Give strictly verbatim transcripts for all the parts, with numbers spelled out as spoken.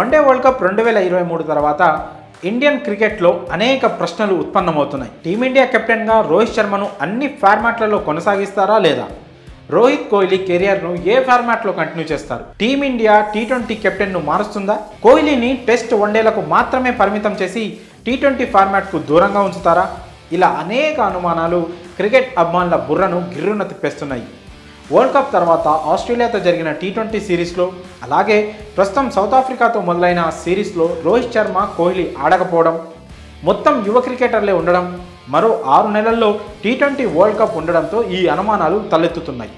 One day world cup రెండు వేల ఇరవై మూడు తర్వాత ఇండియన్ క్రికెట్లో అనేక ప్రశ్నలు ఉత్పన్నమవుతున్నాయి. టీమిండియా కెప్టెన్గా రోహిత్ శర్మను అన్ని ఫార్మాట్లలో కొనసాగిస్తారా లేదా? రోహిత్ కోహ్లీ కెరియర్ను ఏ ఫార్మాట్లో కంటిన్యూ చేస్తారు? టీమిండియా టీ ట్వంటీ కెప్టెన్ను మారుస్తుందా? కోహ్లీని టెస్ట్ వన్డేలకు మాత్రమే పరిమితం చేసి టీ ట్వంటీ ఫార్మాట్కు దూరంగా ఉంచుతారా? ఇలా అనేక అనుమానాలు క్రికెట్ అభిమానుల బుర్రను గిర్రున తిప్పేస్తున్నాయి. వరల్డ్ కప్ తర్వాత ఆస్ట్రేలియాతో జరిగిన టీ ట్వంటీ సిరీస్లో, అలాగే ప్రస్తుతం సౌత్ ఆఫ్రికాతో మొదలైన సిరీస్లో రోహిత్ శర్మ, కోహ్లీ ఆడకపోవడం, మొత్తం యువ క్రికెటర్లే ఉండడం, మరో ఆరు నెలల్లో టీ ట్వంటీ వరల్డ్ కప్ ఉండడంతో ఈ అనుమానాలు తలెత్తుతున్నాయి.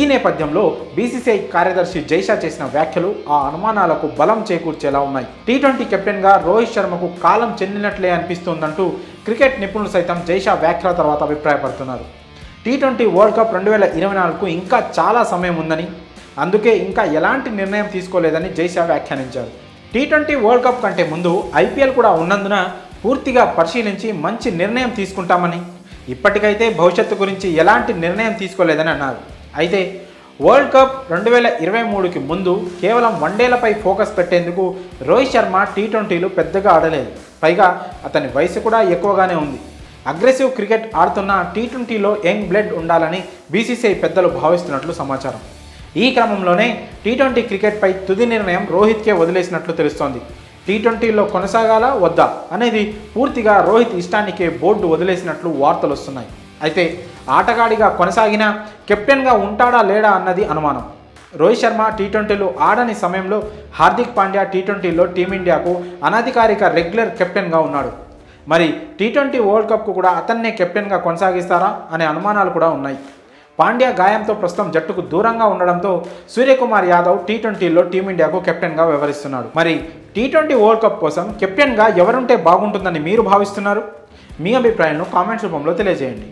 ఈ నేపథ్యంలో బీసీసీఐ కార్యదర్శి జైషా చేసిన వ్యాఖ్యలు ఆ అనుమానాలకు బలం చేకూర్చేలా ఉన్నాయి. టీ ట్వంటీ కెప్టెన్గా రోహిత్ శర్మకు కాలం చెందినట్లే అనిపిస్తోందంటూ క్రికెట్ నిపుణులు సైతం జైషా వ్యాఖ్యల తర్వాత అభిప్రాయపడుతున్నారు. టీ ట్వంటీ వరల్డ్ కప్ రెండు వేల ఇరవై నాలుగుకు ఇంకా చాలా సమయం ఉందని, అందుకే ఇంకా ఎలాంటి నిర్ణయం తీసుకోలేదని జైషా వ్యాఖ్యానించారు. టీ ట్వంటీ వరల్డ్ కప్ కంటే ముందు ఐపీఎల్ కూడా ఉన్నందున పూర్తిగా పరిశీలించి మంచి నిర్ణయం తీసుకుంటామని, ఇప్పటికైతే భవిష్యత్తు గురించి ఎలాంటి నిర్ణయం తీసుకోలేదని అన్నారు. అయితే వరల్డ్ కప్ రెండు వేల ఇరవై మూడుకి ముందు కేవలం వన్డేలపై ఫోకస్ పెట్టేందుకు రోహిత్ శర్మ టీ ట్వంటీలు పెద్దగా ఆడలేదు. పైగా అతని వయసు కూడా ఎక్కువగానే ఉంది. అగ్రెసివ్ క్రికెట్ ఆడుతున్న టీ ట్వంటీలో యంగ్ బ్లడ్ ఉండాలని బీసీసీఐ పెద్దలు భావిస్తున్నట్లు సమాచారం. ఈ క్రమంలోనే టీ ట్వంటీ క్రికెట్పై తుది నిర్ణయం రోహిత్కే వదిలేసినట్లు తెలుస్తోంది. టీ ట్వంటీలో కొనసాగాలా వద్దా అనేది పూర్తిగా రోహిత్ ఇష్టానికే బోర్డు వదిలేసినట్లు వార్తలు వస్తున్నాయి. అయితే ఆటగాడిగా కొనసాగినా కెప్టెన్గా ఉంటాడా లేడా అన్నది అనుమానం. రోహిత్ శర్మ టీ ట్వంటీలో ఆడని సమయంలో హార్దిక్ పాండ్యా టీ ట్వంటీలో టీమిండియాకు అనధికారిక రెగ్యులర్ కెప్టెన్గా ఉన్నాడు. మరి టీ ట్వంటీ వరల్డ్ కప్కు కూడా అతన్నే కెప్టెన్గా కొనసాగిస్తారా అనే అనుమానాలు కూడా ఉన్నాయి. పాండ్యా గాయంతో ప్రస్తుతం జట్టుకు దూరంగా ఉండడంతో సూర్యకుమార్ యాదవ్ టీ ట్వంటీలో టీమిండియాకు కెప్టెన్గా వ్యవహరిస్తున్నాడు. మరి టీ ట్వంటీ వరల్డ్ కప్ కోసం కెప్టెన్గా ఎవరుంటే బాగుంటుందని మీరు భావిస్తున్నారు? మీ అభిప్రాయాలను కామెంట్స్ రూపంలో తెలియజేయండి.